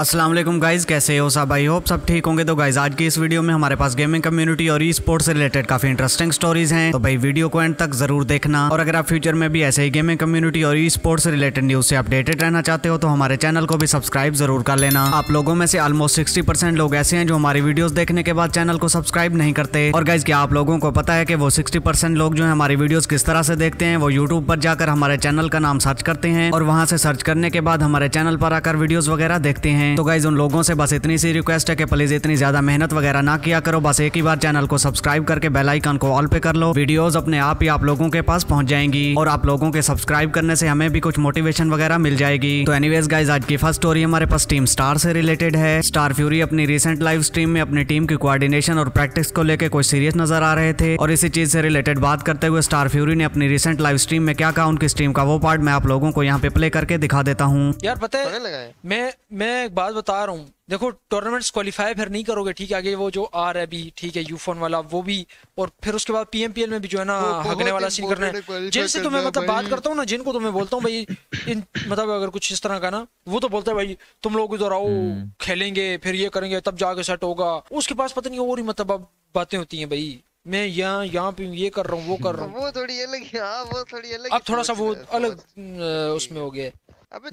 अस्सलाम वालेकुम गाइज़, कैसे हो सब? आई होप सब ठीक होंगे। तो गाइज़ आज की इस वीडियो में हमारे पास गेमिंग कम्युनिटी और ई स्पोर्ट्स से रिलेटेड काफी इंटरेस्टिंग स्टोरीज हैं, तो भाई वीडियो को एंड तक जरूर देखना। और अगर आप फ्यूचर में भी ऐसे ही गेमिंग कम्युनिटी और ई स्पोर्ट्स से रिलेटेड न्यूज से अपडेटेड रहना चाहते हो तो हमारे चैनल को भी सब्सक्राइब जरूर कर लेना। आप लोगों में से ऑलमोस्ट 60% लोग ऐसे हैं जो हमारी वीडियोज देखने के बाद चैनल को सब्सक्राइब नहीं करते। और गाइज क्या आप लोगों को पता है कि वो 60% लोग जो है हमारी वीडियोज किस तरह से देखते हैं? वो यूट्यूब पर जाकर हमारे चैनल का नाम सर्च करते हैं और वहाँ से सर्च करने के बाद हमारे चैनल पर आकर वीडियोज वगैरह देखते हैं। तो गाइज उन लोगों से बस इतनी सी रिक्वेस्ट है कि प्लीज इतनी ज्यादा मेहनत वगैरह ना किया करो, बस एक ही बार चैनल को सब्सक्राइब करके बेल आइकन को ऑल पे कर लो, वीडियोस अपने आप ही आप लोगों के पास पहुंच जाएंगी और आप लोगों के सब्सक्राइब करने से हमें भी कुछ मोटिवेशन वगैरह मिल जाएगी। तो एनीवेज गाइज आज की फर्स्ट स्टोरी हमारे पास टीम स्टार से रिलेटेड है। स्टार फ्यूरी अपनी रिसेंट लाइव स्ट्रीम में अपनी टीम की कोऑर्डिनेशन और प्रैक्टिस को लेकर कुछ सीरियस नजर आ रहे थे और इसी चीज से रिलेटेड बात करते हुए स्टार फ्यूरी ने अपनी रिसेंट लाइव स्ट्रीम में क्या कहा उनकी स्ट्रीम का वो पार्ट मैं आप लोगों को यहाँ पे प्ले करके दिखा देता हूँ। यार पता है मैं एक बात बता रहा हूँ, देखो टूर्नामेंट्स क्वालिफाई फिर नहीं करोगे, ठीक है? आगे वो जो आर है भी, ठीक है, यूफोन वाला वो भी, और फिर उसके बाद पीएमपीएल में भी जो है ना हगने वाला सीन करना है। जिनसे तो मैं मतलब बात करता हूँ ना, जिनको तो मैं बोलता हूँ भाई मतलब अगर कुछ इस तरह का ना, वो तो बोलता है भाई तुम लोग इधर आओ खेलेंगे फिर ये करेंगे तब जाके सेट होगा। उसके पास पता नहीं और ही मतलब बातें होती है भाई, मैं यहाँ पे ये कर रहा हूँ वो कर रहा हूँ, वो थोड़ी अलग अब थोड़ा सा वो अलग उसमें हो गया।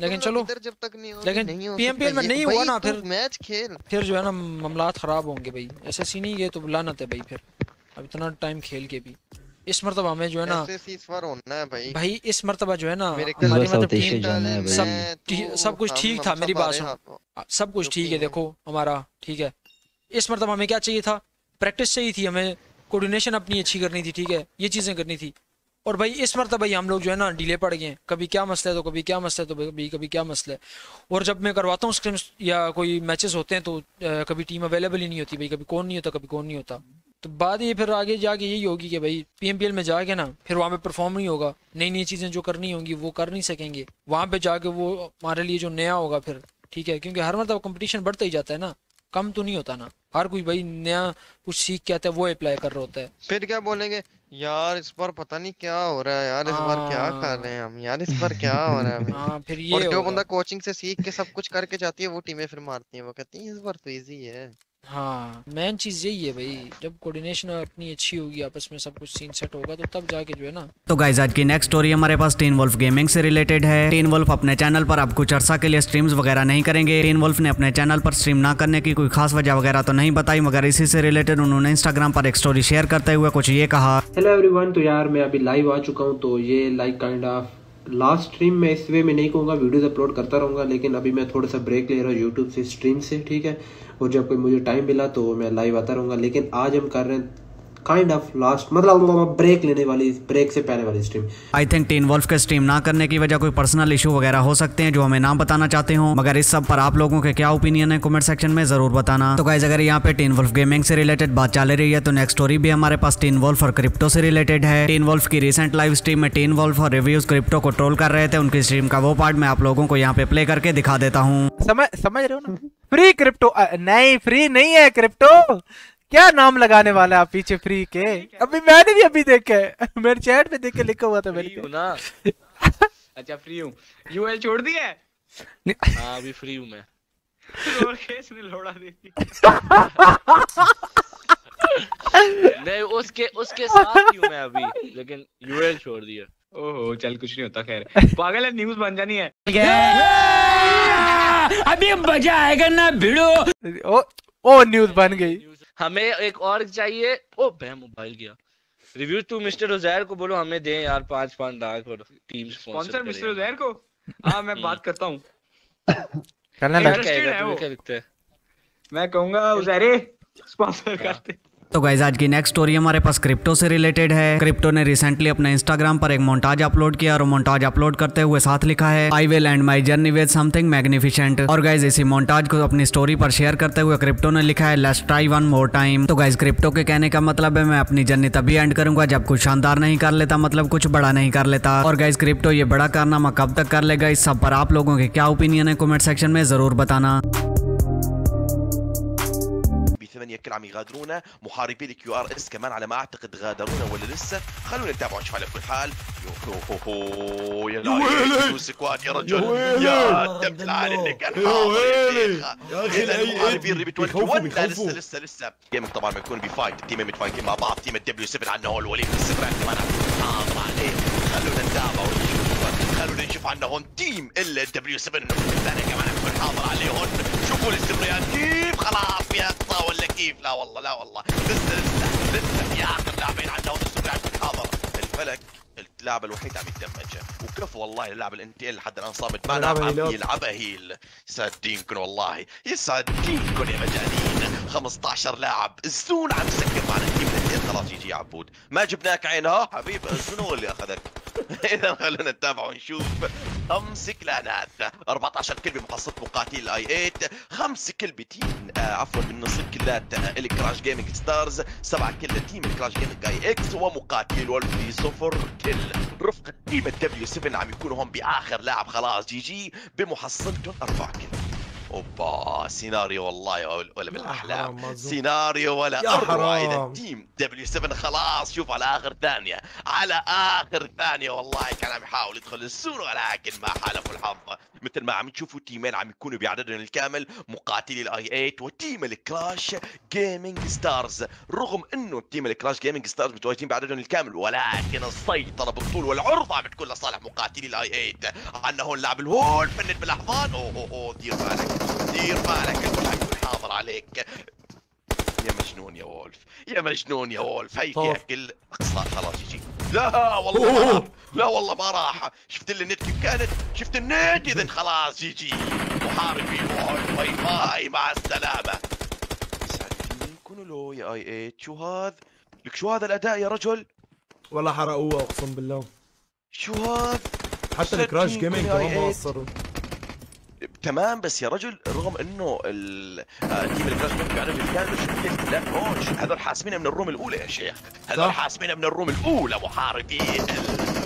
लेकिन चलो जब तक नहीं हो, लेकिन पीएमपीएल में नहीं हुआ ना फिर मैच खेल, फिर जो है ना मामलात खराब होंगे भाई। ऐसा सीन ही ये तो लानत है भाई, फिर अब इतना टाइम खेल के भी इस मर्तबा में जो है ना इस बार होना है भाई। इस मर्तबा जो है ना हमारी मतलब सब कुछ ठीक था, मेरी बात सुनो, सब कुछ ठीक है। देखो हमारा ठीक है, इस मर्तबा हमें क्या चाहिए था? प्रैक्टिस चाहिए थी, हमें कोऑर्डिनेशन अपनी अच्छी करनी थी, ठीक है, ये चीजें करनी थी। और भाई इस मरतबा भाई हम लोग जो है ना डिले पड़ गए, कभी क्या मसला है तो कभी क्या मसला है तो कभी क्या मसला है। और जब मैं करवाता हूँ स्क्रीम्स या कोई मैचेस होते हैं तो कभी टीम अवेलेबल ही नहीं होती भाई, कभी कौन नहीं होता। तो बात ये फिर आगे जाके यही होगी कि भाई पीएमपीएल में जाके ना फिर वहाँ पे परफॉर्म नहीं होगा, नई नई चीज़ें जो करनी होंगी वो कर नहीं सकेंगे वहाँ पे जाके, वो हमारे लिए जो नया होगा फिर, ठीक है, क्योंकि हर मरतबा कंपटीशन बढ़ता ही जाता है ना, कम तो नहीं होता ना। हर कोई भाई नया कुछ सीख के आता है, वो अप्लाई कर रहा होता है। फिर क्या बोलेंगे यार इस बार पता नहीं क्या हो रहा है, यार इस बार क्या खा रहे हैं हम, यार इस बार क्या हो रहा है। फिर ये और जो बंदा कोचिंग से सीख के सब कुछ करके जाती है वो टीमें फिर मारती हैं, वो कहती हैं इस बार तो इजी है। हाँ मेन चीज यही है भाई, जब कोऑर्डिनेशन अपनी अच्छी होगी आपस में सब कुछ सीन सेट होगा तो तब जाके जो है ना। तो गाइस आज की नेक्स्ट स्टोरी हमारे पास टीनवॉल्फ गेमिंग से रिलेटेड है। टीनवॉल्फ अपने चैनल पर अब कुछ अर्सा के लिए स्ट्रीम्स वगैरह नहीं करेंगे। टीनवॉल्फ ने अपने चैनल पर स्ट्रीम ना करने की कोई खास वजह वगैरह तो नहीं बताई, मगर इसी से रिलेटेड उन्होंने इंस्टाग्राम पर एक स्टोरी शेयर करते हुए कुछ ये कहा। हेलो एवरीवन, तो यार मैं अभी लाइव आ चुका हूँ, तो ये like kind of last stream मैं इस वे में नहीं कहूँगा, वीडियोस अपलोड करता रहूँगा, लेकिन अभी मैं थोड़ा सा ब्रेक ले रहा हूँ यूट्यूब से स्ट्रीम से, ठीक है, और जब कोई मुझे टाइम मिला तो मैं लाइव आता रहूँगा। लेकिन आज हम कर रहे हैं काइंड ऑफ लास्ट मतलब ब्रेक लेने वाली, ब्रेक से पहले वाली स्ट्रीम। आई थिंक टीनवॉल्फ के स्ट्रीम ना करने की वजह कोई पर्सनल इशू वगैरह हो सकते हैं जो हमें ना बताना चाहते हो, मगर इस सब पर आप लोगों के क्या ओपिनियन है कमेंट सेक्शन में जरूर बताना। तो गाइस अगर यहाँ पे टीनवॉल्फ गेमिंग से रिलेटेड बात चल रही है तो नेक्स्ट स्टोरी भी हमारे पास टीनवॉल्फ और क्रिप्टो से रिलेटेड है। टीनवॉल्फ की रिसेंट लाइव स्ट्रीम में टीनवॉल्फ और रिव्यूज क्रिप्टो को ट्रोल कर रहे थे, उनकी स्ट्रीम का वो पार्ट मैं आप लोगों को यहाँ पे प्ले करके दिखा देता हूँ। समझ रहे हो ना? फ्री क्रिप्टो नहीं, फ्री नहीं है क्रिप्टो, क्या नाम लगाने वाला आप पीछे फ्री के? अभी मैंने भी अभी देखे, मेरे चैट पे देख के लिखा हुआ था मेरे ना। अच्छा फ्री हूँ, यूएल छोड़ दिया है? हाँ अभी फ्री हूँ मैं। और केस ने लोड़ा दे दी। नहीं उसके साथ हूँ मैं अभी, लेकिन यूएल छोड़ दिया। ओहो चल कुछ नहीं होता, खैर पागल है, न्यूज़ बन जानी है। अभी मजा आएगा ना भिड़ो। ओ न्यूज़ बन गई, हमें एक और चाहिए। ओ भाई मोबाइल गया। रिव्यू टू मिस्टर उजैर को बोलो हमें दें यार 5-5 लाख और टीम स्पॉन्सर मिस्टर उजैर को। हाँ मैं बात करता हूँ, मैं कहूँगा उजैरे स्पॉन्सर करते। तो गाइज आज की नेक्स्ट स्टोरी हमारे पास क्रिप्टो से रिलेटेड है। क्रिप्टो ने रिसेंटली अपने इंस्टाग्राम पर एक मोन्टाज अपलोड किया और मोन्टाज अपलोड करते हुए साथ लिखा है I will end my journey with something magnificent. और गाइज इसी मोन्टाज को अपनी स्टोरी पर शेयर करते हुए क्रिप्टो ने लिखा है let's try one more time. तो गाइज क्रिप्टो के कहने का मतलब है मैं अपनी जर्नी तभी एंड करूंगा जब कुछ शानदार नहीं कर लेता, मतलब कुछ बड़ा नहीं कर लेता। और गाइज क्रिप्टो ये बड़ा कारनामा कब तक कर लेगा? इस सब पर आप लोगों के क्या ओपिनियन है कमेंट सेक्शन में जरूर बताना। 8 كل عم يغادرونا، محاربي الكيو ار اس كمان على ما اعتقد غادرونا ولا لسه. خلونا نتابع ونشوف على كل حال. يو يا ويلي سكواد يا رجل، يا دبل على اللي كان يا اخي. المحاربين اللي بتولد لسه جيمك طبعا ما يكون بفايت التيمين متفايتين مع بعض، تيم الدبليو 7 عندنا هول وليد السفر كمان طبعا. خلونا نتابع ونشوف، خلونا نشوف عندنا هون تيم الدبليو 7 الثاني كمان بكون حاضر عليهم. شوفوا الاستمراريات كيف خلاص بيقطع ولا كيف؟ لا والله لا والله لسه يا اخر لاعبين عندهم الاستمراريات حاضر. الفلك اللاعب الوحيد عم يتدمج، وكفو والله اللاعب الانتي ال لحد الان صامت معنا عم يلعبها هيل. يسعد دينكم والله، يسعد دينكم يا مجانين. 15 لاعب الزون عم يسكر معنا التيم الانتي. خلاص يجي عبود، ما جبناك عينها حبيب، الزون هو اللي اخذك. اذا خلونا نتابع ونشوف. 5 كلانات، 14 كلبي بمحصة مقاتيل اي 8، 5 كلبي تيم عفوا بالنص كلات الكراش جيمنج ستارز، 7 كل تيم الكراش جيمنج اي اكس ومقاتيل والفي 0 كل. رفقة تيم الدبليو 7 عم يكونوا هم باخر لاعب خلاص جي جي بمحصلتهم 4 كل. اوبا سيناريو والله ولا بالاحلام، سيناريو ولا اروع. اذا تيم دبليو 7 خلاص شوف على اخر ثانيه، على اخر ثانيه والله كان عم يحاول يدخل السور ولكن ما حالفوا الحظ. مثل ما عم تشوفوا تيمين عم يكونوا بعددهم الكامل، مقاتلي الاي 8 وتيم الكراش جيمنج ستارز، رغم انه تيم الكراش جيمنج ستارز متواجدين بعددهم الكامل ولكن السيطره بالطول والعرض عم بتكون لصالح مقاتلي الاي 8. عندنا هون لاعب الهول فنت بالاحضان. اوه دير بالك دير بالك، الكل حاضر عليك يا مجنون يا وولف، يا مجنون يا وولف. هيك ياكل اقصى خلاص يجي. لا والله ما، لا والله ما راح. شفت اللي النت كيف كانت، شفت النت. اذا خلاص يجي محاربي وولف، باي باي مع السلامه. سالفين كونوا له يا اي 8. شو هذا؟ لك شو هذا الاداء يا رجل؟ والله حرقوها اقسم بالله. شو هذا؟ حتى الكراش جيمنج كمان ما قصروا تمام. بس يا رجل رغم انه التيم الكراش جيمنج بعدهم كانوا شفت لا هون هذول حاسمينها من الروم الاولى يا شيخ، هذول حاسمينها من الروم الاولى. محاربين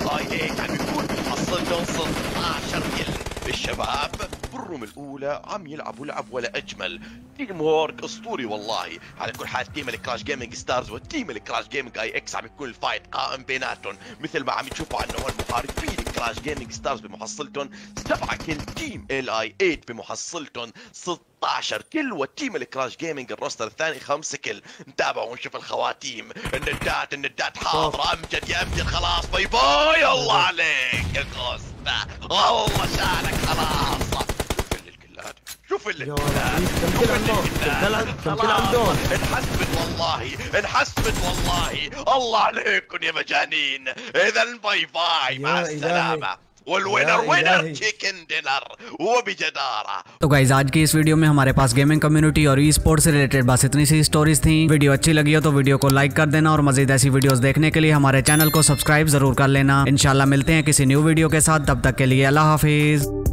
الاي 8 عم يكون محصلتهم 16 كل. الشباب بالروم الاولى عم يلعبوا لعب ولا اجمل، تيم وورك اسطوري والله. على كل حال تيم الكراش جيمنج ستارز والتيم الكراش جيمنج اي اكس عم يكون الفايت قائم بيناتهم، مثل ما عم تشوفوا عندنا هون محاربين كراش جيمنج ستارز بمحصلتهم 7 كل، تيم ال اي 8 بمحصلتهم 16 كل، والتيم الكراش جيمنج الروستر الثاني 5 كل. نتابع ونشوف الخواتيم. الندات حاضره. امجد يا امجد خلاص باي باي. الله عليك الغصه، والله شالك خلاص. شوف اللي تمكن عندهم انحسبت والله، انحسبت والله. الله عليكم يا مجانين. اذا باي باي مع السلامه. والوينر وينر चिकन डिनर वो भी जदारा। तो गाइज आज की इस वीडियो में हमारे पास गेमिंग कम्युनिटी और ई स्पोर्ट्स से रिलेटेड बस इतनी सी स्टोरीज थी। वीडियो अच्छी लगी हो तो वीडियो को लाइक कर देना और मजीद ऐसी वीडियोस देखने के लिए हमारे चैनल को सब्सक्राइब जरूर कर लेना। इंशाल्लाह मिलते हैं किसी न्यू वीडियो के साथ, तब तक के लिए अल्लाह हाफिज।